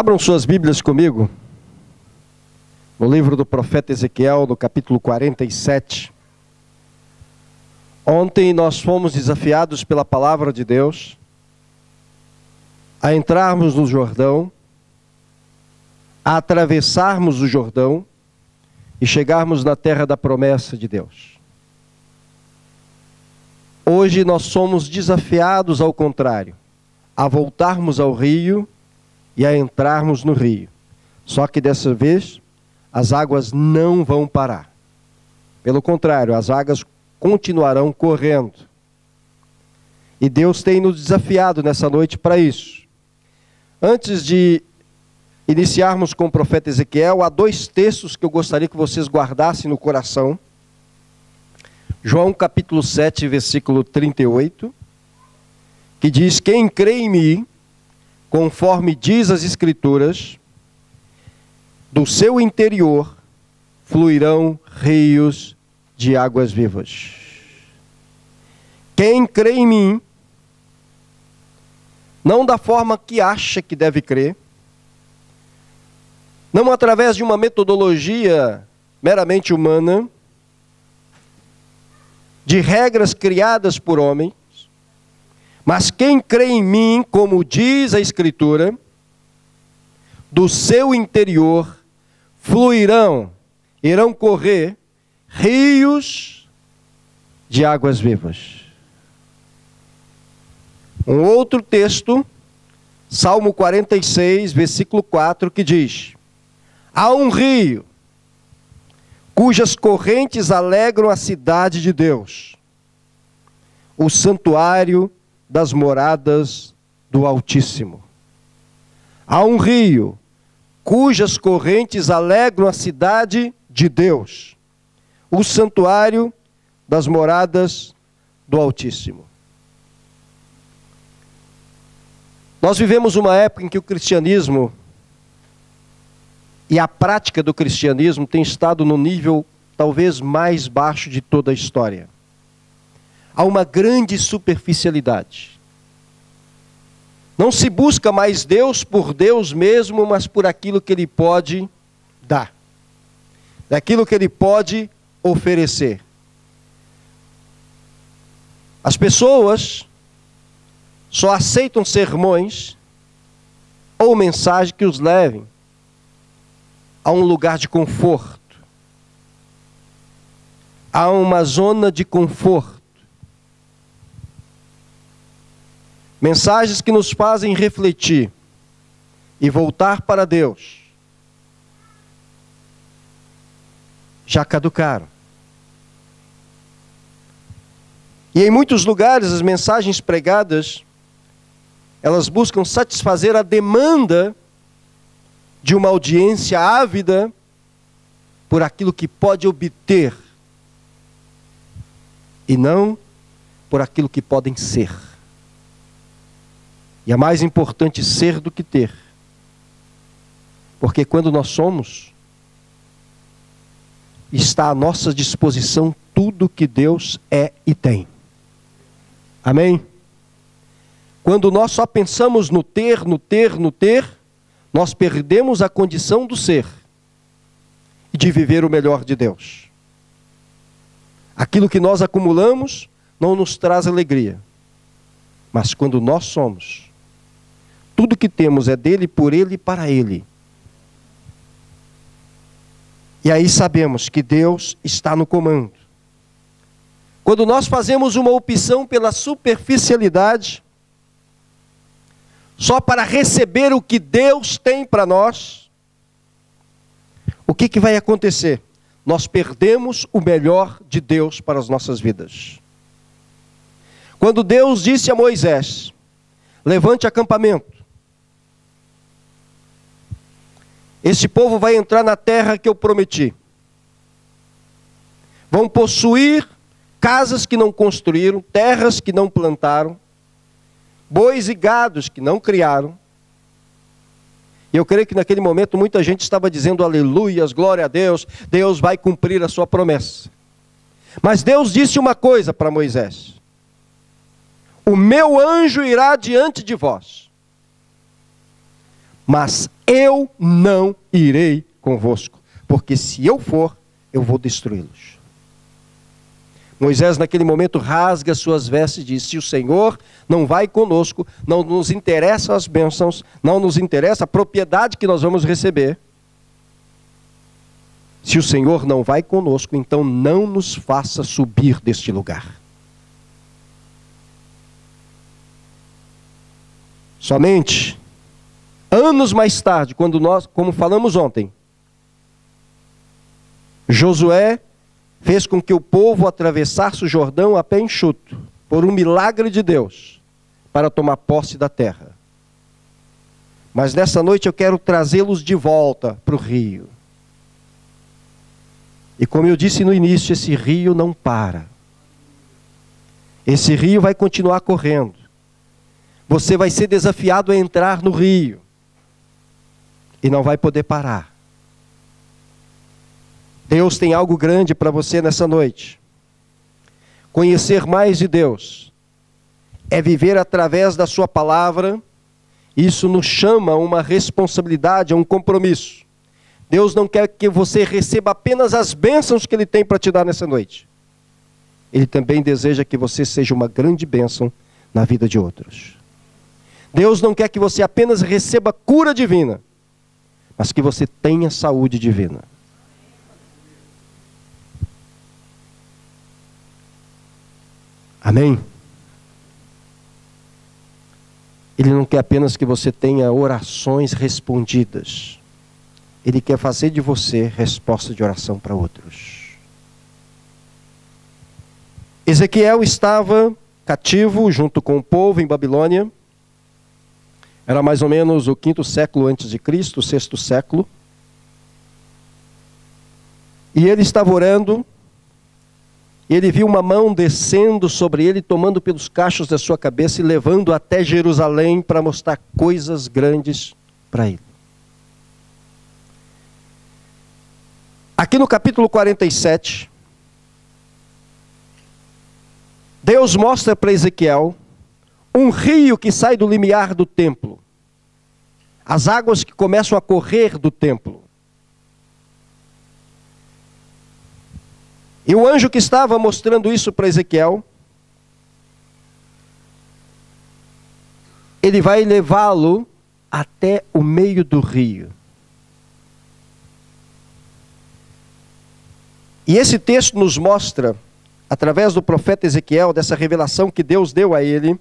Abram suas Bíblias comigo, no livro do profeta Ezequiel, no capítulo 47. Ontem nós fomos desafiados pela palavra de Deus a entrarmos no Jordão, a atravessarmos o Jordão e chegarmos na terra da promessa de Deus. Hoje nós somos desafiados ao contrário, a voltarmos ao rio e a entrarmos no rio. Só que dessa vez, as águas não vão parar. Pelo contrário, as águas continuarão correndo. E Deus tem nos desafiado nessa noite para isso. Antes de iniciarmos com o profeta Ezequiel, há dois textos que eu gostaria que vocês guardassem no coração. João capítulo 7, versículo 38, que diz: quem crê em mim, conforme diz as Escrituras, do seu interior fluirão rios de águas vivas. Quem crê em mim, não da forma que acha que deve crer, não através de uma metodologia meramente humana, de regras criadas por homens, mas quem crê em mim, como diz a Escritura, do seu interior fluirão, irão correr rios de águas vivas. Um outro texto, Salmo 46, versículo 4, que diz: há um rio, cujas correntes alegram a cidade de Deus, o santuário das moradas do Altíssimo. Há um rio, cujas correntes alegram a cidade de Deus, o santuário das moradas do Altíssimo. Nós vivemos uma época em que o cristianismo e a prática do cristianismo tem estado no nível talvez mais baixo de toda a história. Há uma grande superficialidade. Não se busca mais Deus por Deus mesmo, mas por aquilo que Ele pode dar, daquilo que Ele pode oferecer. As pessoas só aceitam sermões ou mensagens que os levem a um lugar de conforto, a uma zona de conforto. Mensagens que nos fazem refletir e voltar para Deus já caducaram. E em muitos lugares as mensagens pregadas, elas buscam satisfazer a demanda de uma audiência ávida por aquilo que pode obter e não por aquilo que podem ser. E é mais importante ser do que ter. Porque quando nós somos, está à nossa disposição tudo que Deus é e tem. Amém? Quando nós só pensamos no ter, no ter, no ter, nós perdemos a condição do ser e de viver o melhor de Deus. Aquilo que nós acumulamos não nos traz alegria. Mas quando nós somos, tudo que temos é dele, por ele e para ele. E aí sabemos que Deus está no comando. Quando nós fazemos uma opção pela superficialidade, só para receber o que Deus tem para nós, o que vai acontecer? Nós perdemos o melhor de Deus para as nossas vidas. Quando Deus disse a Moisés: levante acampamento, este povo vai entrar na terra que eu prometi. Vão possuir casas que não construíram, terras que não plantaram, bois e gados que não criaram. E eu creio que naquele momento muita gente estava dizendo aleluias, glória a Deus, Deus vai cumprir a sua promessa. Mas Deus disse uma coisa para Moisés: o meu anjo irá diante de vós, mas eu não irei convosco, porque se eu for, eu vou destruí-los. Moisés naquele momento rasga suas vestes e diz, se o Senhor não vai conosco, não nos interessam as bênçãos, não nos interessa a propriedade que nós vamos receber. Se o Senhor não vai conosco, então não nos faça subir deste lugar. Somente anos mais tarde, quando nós, como falamos ontem, Josué fez com que o povo atravessasse o Jordão a pé enxuto, por um milagre de Deus, para tomar posse da terra. Mas nessa noite eu quero trazê-los de volta para o rio. E como eu disse no início, esse rio não para. Esse rio vai continuar correndo. Você vai ser desafiado a entrar no rio. E não vai poder parar. Deus tem algo grande para você nessa noite. Conhecer mais de Deus é viver através da sua palavra. Isso nos chama a uma responsabilidade, a um compromisso. Deus não quer que você receba apenas as bênçãos que Ele tem para te dar nessa noite. Ele também deseja que você seja uma grande bênção na vida de outros. Deus não quer que você apenas receba cura divina, mas que você tenha saúde divina. Amém? Ele não quer apenas que você tenha orações respondidas. Ele quer fazer de você resposta de oração para outros. Ezequiel estava cativo junto com o povo em Babilônia. Era mais ou menos o 5º século antes de Cristo, o 6º século. E ele estava orando. E ele viu uma mão descendo sobre ele, tomando pelos cachos da sua cabeça e levando até Jerusalém para mostrar coisas grandes para ele. Aqui no capítulo 47, Deus mostra para Ezequiel um rio que sai do limiar do templo. As águas que começam a correr do templo. E o anjo que estava mostrando isso para Ezequiel, ele vai levá-lo até o meio do rio. E esse texto nos mostra, através do profeta Ezequiel, dessa revelação que Deus deu a ele,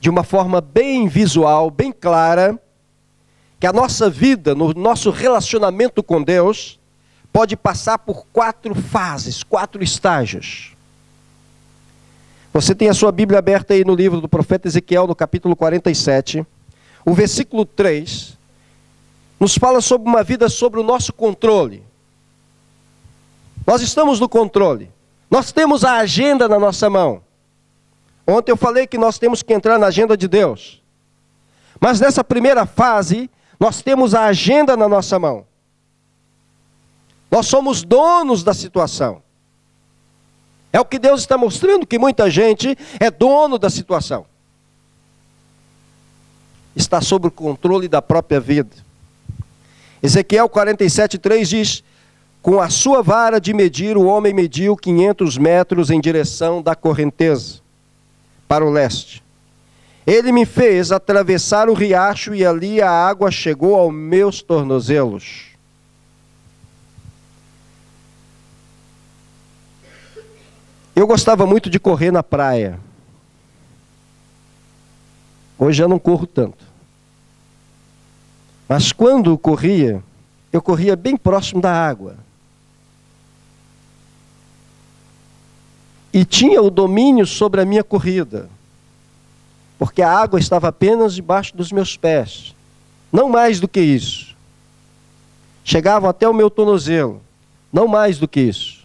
de uma forma bem visual, bem clara, que a nossa vida, no nosso relacionamento com Deus, pode passar por 4 fases, 4 estágios. Você tem a sua Bíblia aberta aí no livro do profeta Ezequiel, no capítulo 47. O versículo 3 nos fala sobre uma vida sobre o nosso controle. Nós estamos no controle. Nós temos a agenda na nossa mão. Ontem eu falei que nós temos que entrar na agenda de Deus. Mas nessa primeira fase, nós temos a agenda na nossa mão. Nós somos donos da situação. É o que Deus está mostrando, que muita gente é dono da situação. Está sob o controle da própria vida. Ezequiel 47,3 diz, com a sua vara de medir, o homem mediu 500 metros em direção da correnteza, para o leste. Ele me fez atravessar o riacho e ali a água chegou aos meus tornozelos. Eu gostava muito de correr na praia. Hoje eu não corro tanto. Mas quando corria, eu corria bem próximo da água. E tinha o domínio sobre a minha corrida. Porque a água estava apenas debaixo dos meus pés. Não mais do que isso. Chegavam até o meu tornozelo. Não mais do que isso.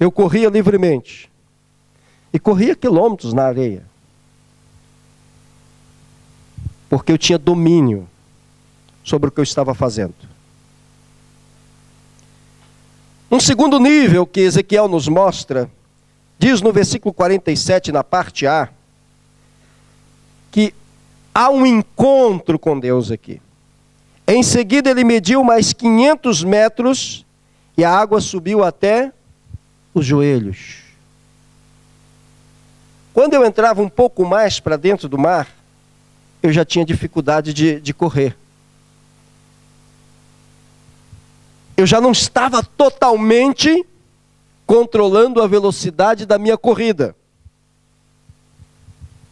Eu corria livremente. E corria quilômetros na areia. Porque eu tinha domínio sobre o que eu estava fazendo. Um segundo nível que Ezequiel nos mostra, diz no versículo 47, na parte A, que há um encontro com Deus aqui. Em seguida ele mediu mais 500 metros e a água subiu até os joelhos. Quando eu entrava um pouco mais para dentro do mar, eu já tinha dificuldade de correr. Eu já não estava totalmente controlando a velocidade da minha corrida.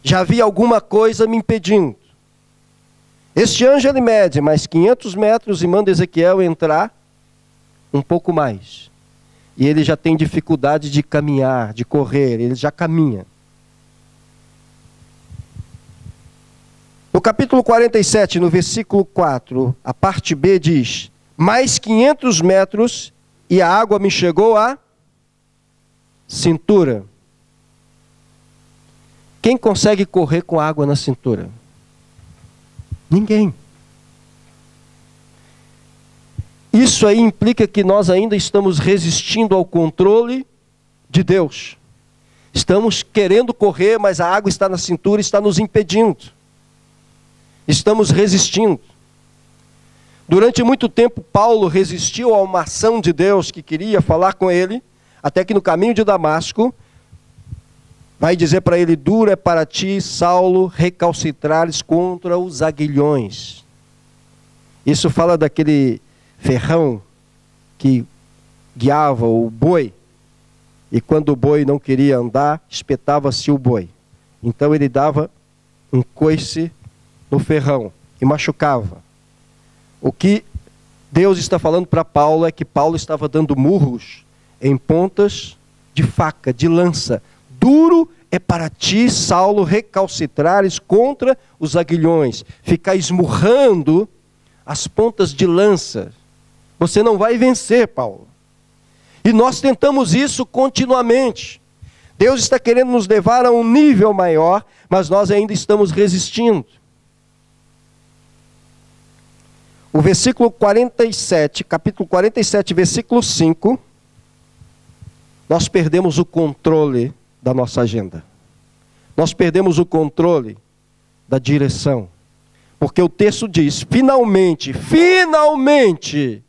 Já havia alguma coisa me impedindo. Este anjo ele mede mais 500 metros e manda Ezequiel entrar um pouco mais. E ele já tem dificuldade de caminhar, de correr, ele já caminha. No capítulo 47, no versículo 4, a parte B diz: mais 500 metros e a água me chegou à cintura. Quem consegue correr com a água na cintura? Ninguém. Isso aí implica que nós ainda estamos resistindo ao controle de Deus. Estamos querendo correr, mas a água está na cintura e está nos impedindo. Estamos resistindo. Durante muito tempo, Paulo resistiu a uma ação de Deus que queria falar com ele, até que no caminho de Damasco, vai dizer para ele: duro é para ti, Saulo, recalcitrares contra os aguilhões. Isso fala daquele ferrão que guiava o boi, e quando o boi não queria andar, espetava-se o boi. Então ele dava um coice no ferrão e machucava. O que Deus está falando para Paulo é que Paulo estava dando murros em pontas de faca, de lança. Duro é para ti, Saulo, recalcitrares contra os aguilhões. Ficar esmurrando as pontas de lança. Você não vai vencer, Paulo. E nós tentamos isso continuamente. Deus está querendo nos levar a um nível maior, mas nós ainda estamos resistindo. O versículo 47, capítulo 47, versículo 5, nós perdemos o controle da nossa agenda. Nós perdemos o controle da direção. Porque o texto diz: finalmente, finalmente.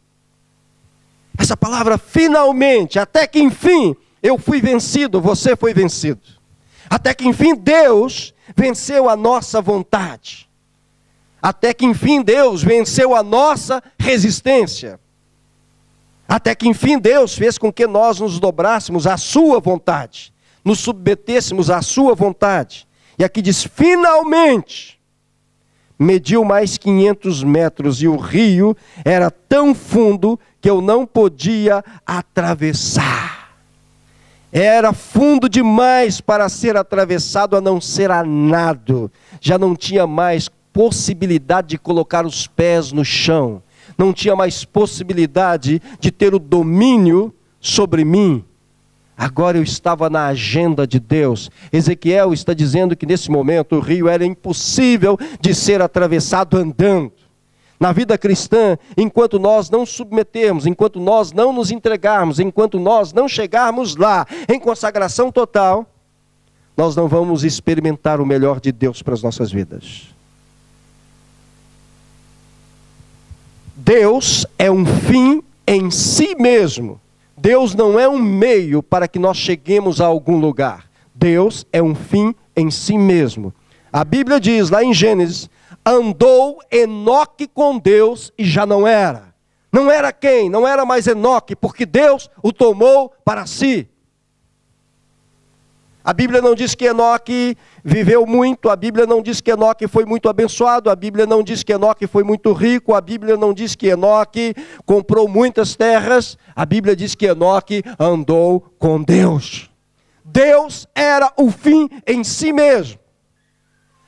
Essa palavra finalmente, até que enfim eu fui vencido, você foi vencido. Até que enfim Deus venceu a nossa vontade. Até que enfim Deus venceu a nossa resistência. Até que enfim Deus fez com que nós nos dobrássemos à sua vontade. Nos submetêssemos à sua vontade. E aqui diz: finalmente. Mediu mais 500 metros e o rio era tão fundo que eu não podia atravessar. Era fundo demais para ser atravessado a não ser a nado. Já não tinha mais possibilidade de colocar os pés no chão, não tinha mais possibilidade de ter o domínio sobre mim. Agora eu estava na agenda de Deus. Ezequiel está dizendo que nesse momento o rio era impossível de ser atravessado andando. Na vida cristã, enquanto nós não submetermos, enquanto nós não nos entregarmos, enquanto nós não chegarmos lá em consagração total, nós não vamos experimentar o melhor de Deus para as nossas vidas. Deus é um fim em si mesmo. Deus não é um meio para que nós cheguemos a algum lugar. Deus é um fim em si mesmo. A Bíblia diz lá em Gênesis: andou Enoque com Deus e já não era. Não era quem? Não era mais Enoque, porque Deus o tomou para si. A Bíblia não diz que Enoque viveu muito, a Bíblia não diz que Enoque foi muito abençoado, a Bíblia não diz que Enoque foi muito rico, a Bíblia não diz que Enoque comprou muitas terras, a Bíblia diz que Enoque andou com Deus. Deus era o fim em si mesmo.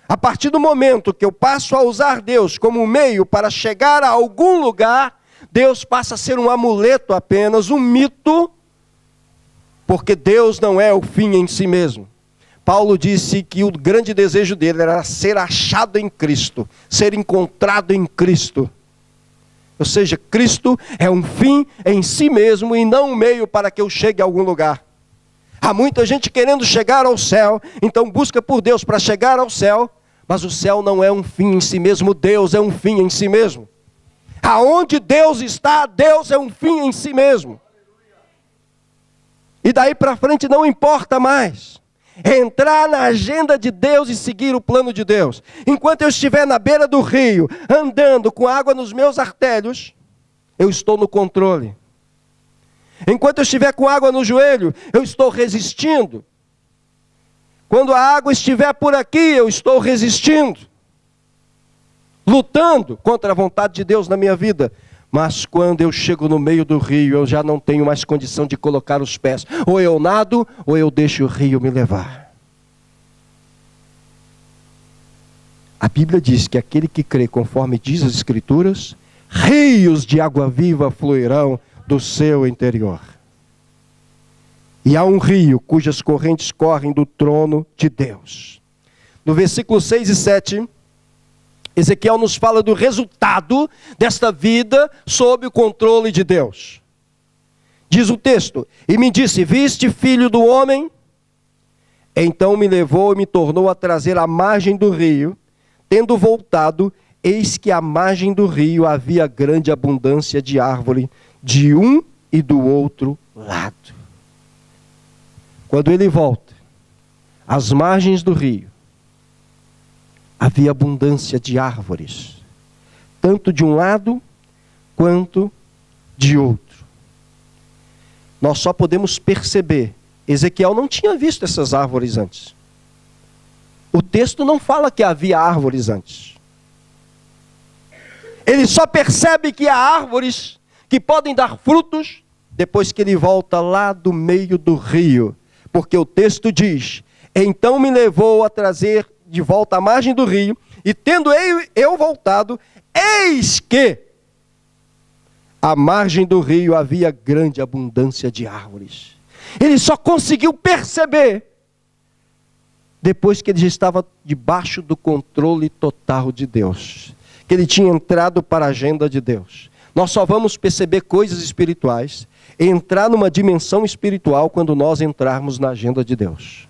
A partir do momento que eu passo a usar Deus como um meio para chegar a algum lugar, Deus passa a ser um amuleto apenas, um mito. Porque Deus não é o fim em si mesmo. Paulo disse que o grande desejo dele era ser achado em Cristo, ser encontrado em Cristo. Ou seja, Cristo é um fim em si mesmo e não um meio para que eu chegue a algum lugar. Há muita gente querendo chegar ao céu, então busca por Deus para chegar ao céu, mas o céu não é um fim em si mesmo, Deus é um fim em si mesmo. Aonde Deus está, Deus é um fim em si mesmo. E daí para frente não importa mais. Entrar na agenda de Deus e seguir o plano de Deus. Enquanto eu estiver na beira do rio, andando com água nos meus artérios, eu estou no controle. Enquanto eu estiver com água no joelho, eu estou resistindo. Quando a água estiver por aqui, eu estou resistindo. Lutando contra a vontade de Deus na minha vida. Mas quando eu chego no meio do rio, eu já não tenho mais condição de colocar os pés. Ou eu nado, ou eu deixo o rio me levar. A Bíblia diz que aquele que crê, conforme diz as Escrituras, rios de água viva fluirão do seu interior. E há um rio cujas correntes correm do trono de Deus. No versículo 6 e 7... Ezequiel nos fala do resultado desta vida sob o controle de Deus. Diz o texto: e me disse, viste, filho do homem? Então me levou e me tornou a trazer à margem do rio. Tendo voltado, eis que à margem do rio havia grande abundância de árvore, de um e do outro lado. Quando ele volta, às margens do rio, havia abundância de árvores, tanto de um lado quanto de outro. Nós só podemos perceber, Ezequiel não tinha visto essas árvores antes. O texto não fala que havia árvores antes. Ele só percebe que há árvores que podem dar frutos depois que ele volta lá do meio do rio. Porque o texto diz: então me levou a trazer de volta à margem do rio, e tendo eu voltado, eis que à margem do rio havia grande abundância de árvores. Ele só conseguiu perceber depois que ele já estava debaixo do controle total de Deus, que ele tinha entrado para a agenda de Deus. Nós só vamos perceber coisas espirituais, entrar numa dimensão espiritual quando nós entrarmos na agenda de Deus.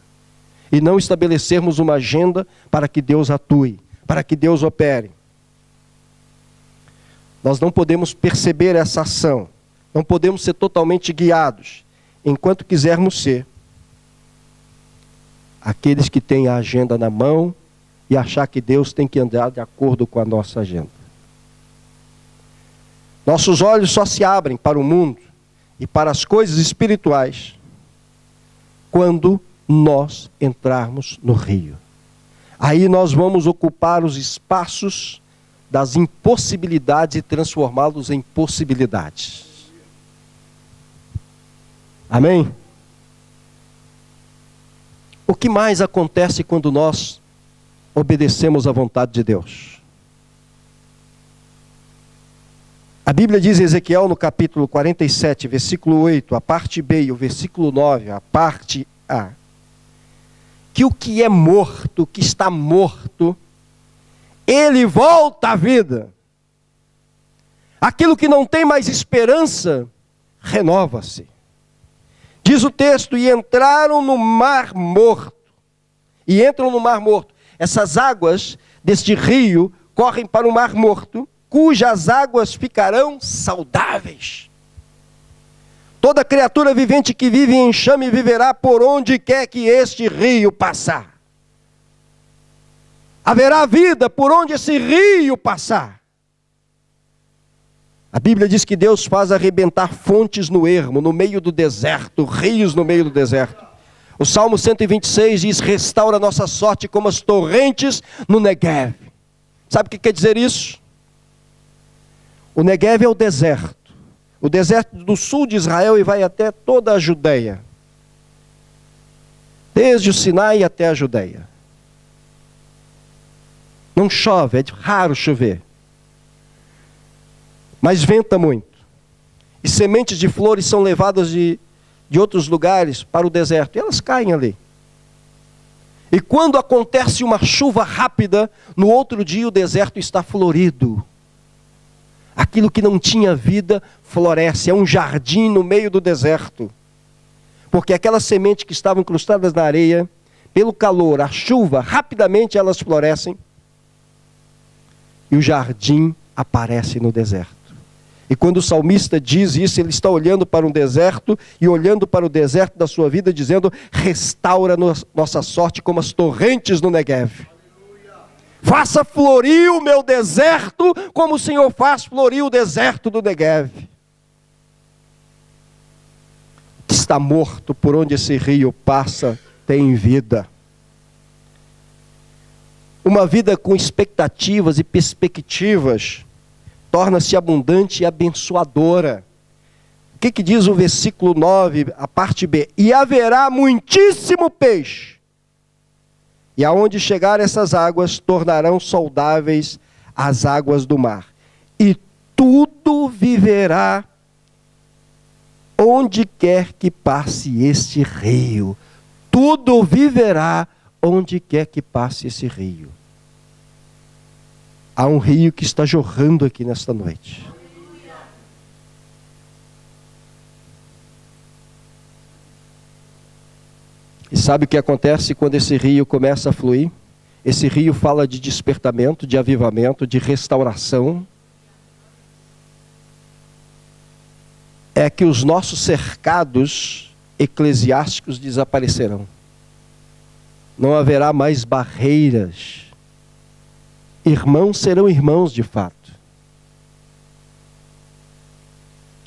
E não estabelecermos uma agenda para que Deus atue, para que Deus opere. Nós não podemos perceber essa ação, não podemos ser totalmente guiados, enquanto quisermos ser aqueles que têm a agenda na mão e achar que Deus tem que andar de acordo com a nossa agenda. Nossos olhos só se abrem para o mundo e para as coisas espirituais quando nós entrarmos no rio. Aí nós vamos ocupar os espaços das impossibilidades e transformá-los em possibilidades. Amém? O que mais acontece quando nós obedecemos à vontade de Deus? A Bíblia diz em Ezequiel, no capítulo 47, versículo 8, a parte B, e o versículo 9, a parte A, que o que é morto, o que está morto, ele volta à vida. Aquilo que não tem mais esperança, renova-se. Diz o texto: e entraram no mar morto. E entram no mar morto. Essas águas deste rio correm para o mar morto, cujas águas ficarão saudáveis. Toda criatura vivente que vive em enxame viverá por onde quer que este rio passar. Haverá vida por onde esse rio passar. A Bíblia diz que Deus faz arrebentar fontes no ermo, no meio do deserto, rios no meio do deserto. O Salmo 126 diz: restaura nossa sorte como as torrentes no Negev. Sabe o que quer dizer isso? O Negev é o deserto. O deserto do sul de Israel e vai até toda a Judeia. Desde o Sinai até a Judeia. Não chove, é raro chover. Mas venta muito. E sementes de flores são levadas de outros lugares para o deserto. E elas caem ali. E quando acontece uma chuva rápida, no outro dia o deserto está florido. Aquilo que não tinha vida floresce, é um jardim no meio do deserto. Porque aquelas sementes que estavam incrustadas na areia, pelo calor, a chuva, rapidamente elas florescem. E o jardim aparece no deserto. E quando o salmista diz isso, ele está olhando para um deserto, e olhando para o deserto da sua vida, dizendo: restaura nossa sorte como as torrentes no Negev. Faça florir o meu deserto, como o Senhor faz florir o deserto do Negev. Que está morto, por onde esse rio passa, tem vida. Uma vida com expectativas e perspectivas torna-se abundante e abençoadora. O que diz o versículo 9, a parte B? E haverá muitíssimo peixe, e aonde chegar essas águas, tornarão saudáveis as águas do mar. E tudo viverá onde quer que passe este rio. Tudo viverá onde quer que passe esse rio. Há um rio que está jorrando aqui nesta noite. E sabe o que acontece quando esse rio começa a fluir? Esse rio fala de despertamento, de avivamento, de restauração. É que os nossos cercados eclesiásticos desaparecerão. Não haverá mais barreiras. Irmãos serão irmãos de fato.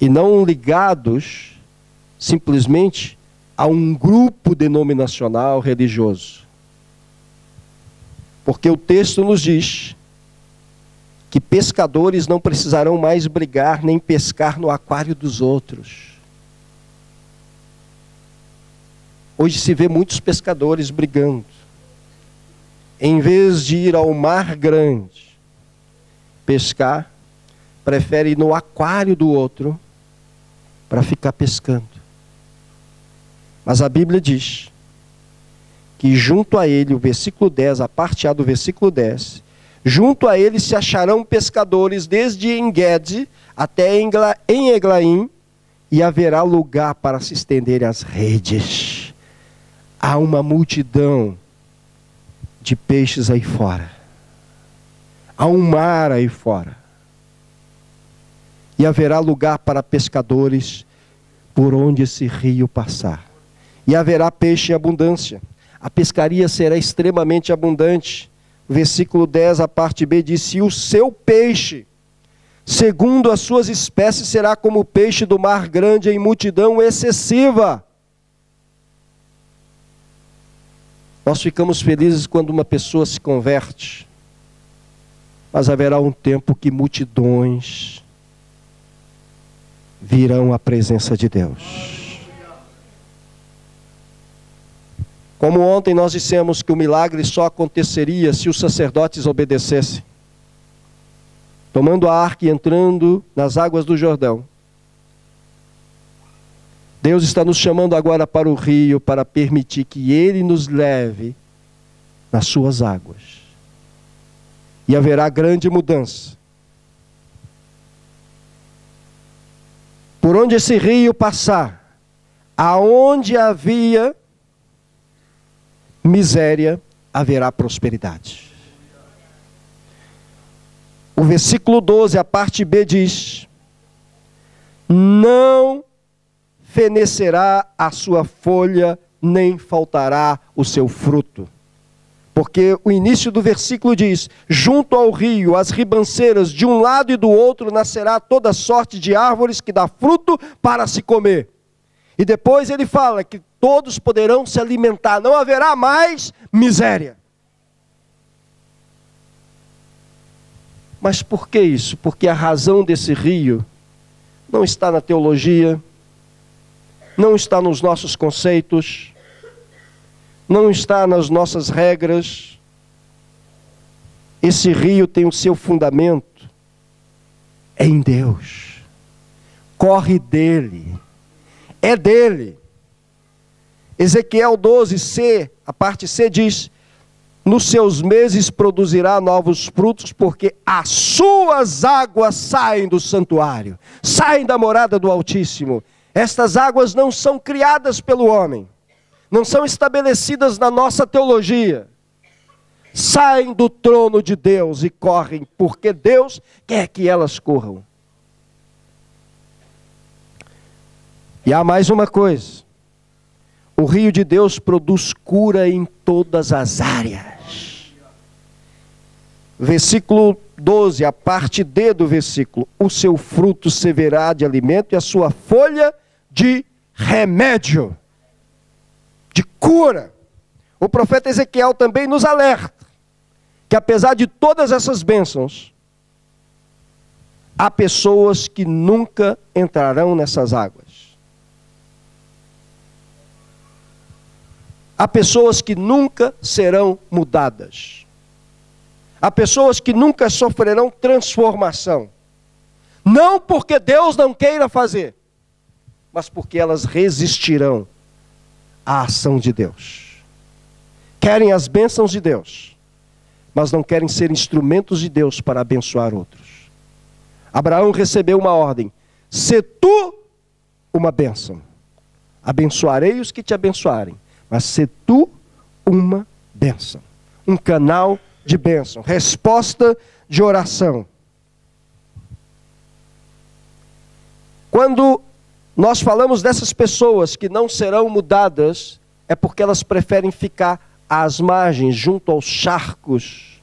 E não ligados simplesmente a um grupo denominacional religioso. Porque o texto nos diz que pescadores não precisarão mais brigar nem pescar no aquário dos outros. Hoje se vê muitos pescadores brigando. Em vez de ir ao mar grande pescar, prefere ir no aquário do outro para ficar pescando. Mas a Bíblia diz que junto a ele, o versículo 10, a parte A do versículo 10, junto a ele se acharão pescadores desde Engedi até em Eglaim, e haverá lugar para se estenderem as redes. Há uma multidão de peixes aí fora. Há um mar aí fora. E haverá lugar para pescadores por onde esse rio passar. E haverá peixe em abundância. A pescaria será extremamente abundante. Versículo 10, a parte B, diz: e o seu peixe, segundo as suas espécies, será como o peixe do mar grande em multidão excessiva. Nós ficamos felizes quando uma pessoa se converte, mas haverá um tempo que multidões virão à presença de Deus. Como ontem nós dissemos que o milagre só aconteceria se os sacerdotes obedecessem, tomando a arca e entrando nas águas do Jordão. Deus está nos chamando agora para o rio, para permitir que ele nos leve nas suas águas. E haverá grande mudança. Por onde esse rio passar, aonde havia miséria, haverá prosperidade. O versículo 12, a parte B, diz: não fenecerá a sua folha, nem faltará o seu fruto. Porque o início do versículo diz: junto ao rio, as ribanceiras, de um lado e do outro, nascerá toda sorte de árvores que dá fruto para se comer. E depois ele fala que todos poderão se alimentar, não haverá mais miséria. Mas por que isso? Porque a razão desse rio não está na teologia, não está nos nossos conceitos, não está nas nossas regras. Esse rio tem o seu fundamento em Deus. Corre dele. É dele. Ezequiel 12c, a parte C, diz: nos seus meses produzirá novos frutos, porque as suas águas saem do santuário, saem da morada do Altíssimo. Estas águas não são criadas pelo homem, não são estabelecidas na nossa teologia. Saem do trono de Deus e correm, porque Deus quer que elas corram. E há mais uma coisa. O rio de Deus produz cura em todas as áreas. Versículo 12, a parte D do versículo. O seu fruto servirá de alimento e a sua folha de remédio, de cura. O profeta Ezequiel também nos alerta que apesar de todas essas bênçãos, há pessoas que nunca entrarão nessas águas. Há pessoas que nunca serão mudadas. Há pessoas que nunca sofrerão transformação. Não porque Deus não queira fazer, mas porque elas resistirão à ação de Deus. Querem as bênçãos de Deus, mas não querem ser instrumentos de Deus para abençoar outros. Abraão recebeu uma ordem: se tu uma bênção, abençoarei os que te abençoarem, mas se tu uma bênção, um canal de bênção, resposta de oração. Quando nós falamos dessas pessoas que não serão mudadas, é porque elas preferem ficar às margens, junto aos charcos.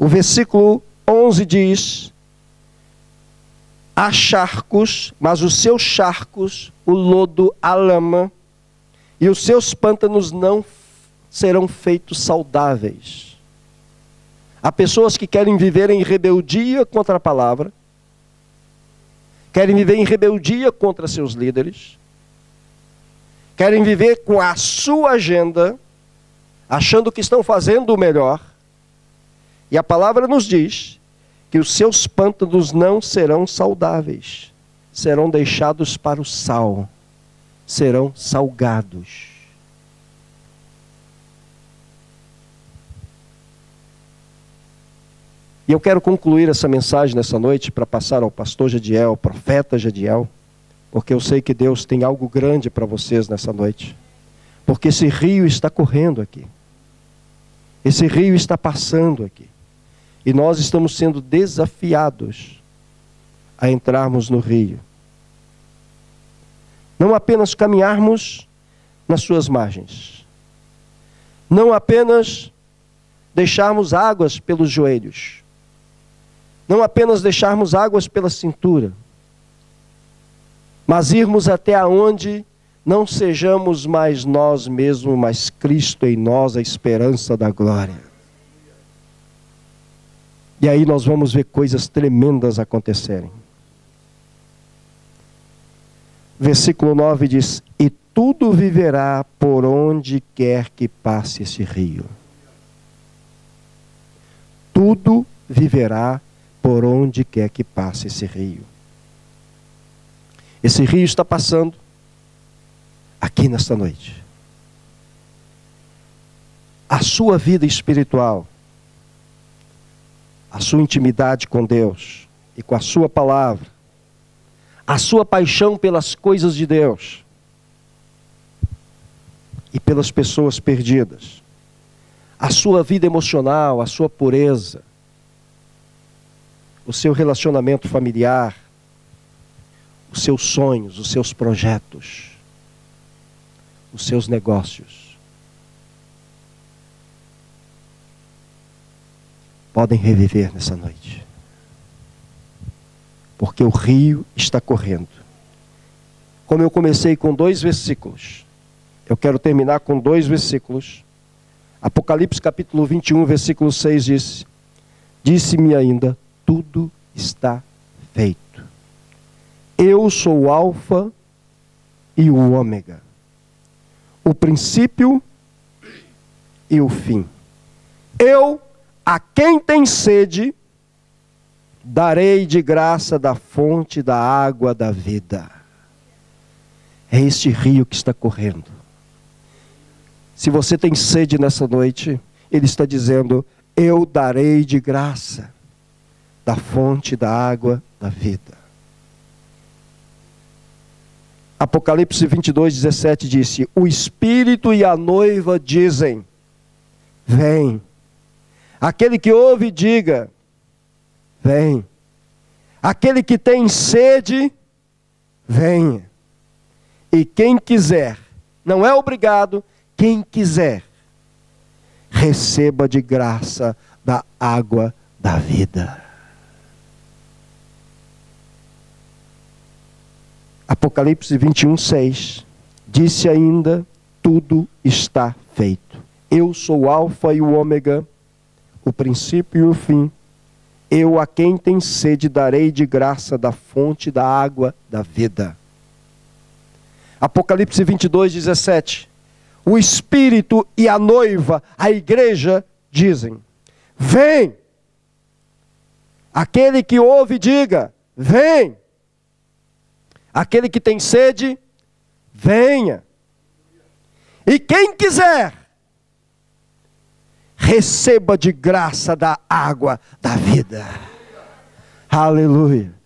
O versículo 11 diz: há charcos, mas os seus charcos, o lodo, a lama, e os seus pântanos não serão feitos saudáveis. Há pessoas que querem viver em rebeldia contra a palavra, querem viver em rebeldia contra seus líderes, querem viver com a sua agenda, achando que estão fazendo o melhor. E a palavra nos diz que os seus pântanos não serão saudáveis, serão deixados para o sal, serão salgados. E eu quero concluir essa mensagem nessa noite para passar ao pastor Jadiel, ao profeta Jadiel, porque eu sei que Deus tem algo grande para vocês nessa noite, porque esse rio está correndo aqui, esse rio está passando aqui. E nós estamos sendo desafiados a entrarmos no rio. Não apenas caminharmos nas suas margens. Não apenas deixarmos águas pelos joelhos. Não apenas deixarmos águas pela cintura. Mas irmos até onde não sejamos mais nós mesmos, mas Cristo em nós, a esperança da glória. E aí nós vamos ver coisas tremendas acontecerem. Versículo 9 diz: e tudo viverá por onde quer que passe esse rio. Tudo viverá por onde quer que passe esse rio. Esse rio está passando aqui nesta noite. A sua vida espiritual, a sua intimidade com Deus e com a sua palavra, a sua paixão pelas coisas de Deus e pelas pessoas perdidas, a sua vida emocional, a sua pureza, o seu relacionamento familiar, os seus sonhos, os seus projetos, os seus negócios, podem reviver nessa noite. Porque o rio está correndo. Como eu comecei com 2 versículos, eu quero terminar com 2 versículos. Apocalipse capítulo 21, versículo 6 diz: disse-me ainda, tudo está feito. Eu sou o alfa e o ômega, o princípio e o fim. Eu, a quem tem sede, darei de graça da fonte da água da vida. É este rio que está correndo. Se você tem sede nessa noite, ele está dizendo: eu darei de graça da fonte da água da vida. Apocalipse 22, 17 disse: o Espírito e a noiva dizem: vem. Aquele que ouve, diga: vem. Aquele que tem sede, venha. E quem quiser, não é obrigado, quem quiser, receba de graça da água da vida. Apocalipse 21:6 disse ainda: tudo está feito. Eu sou o Alfa e o Ômega, o princípio e o fim. Eu a quem tem sede darei de graça da fonte da água da vida. Apocalipse 22:17. O Espírito e a noiva, a igreja, dizem: vem! Aquele que ouve, diga: vem! Aquele que tem sede, venha. E quem quiser, receba de graça da água da vida. Aleluia.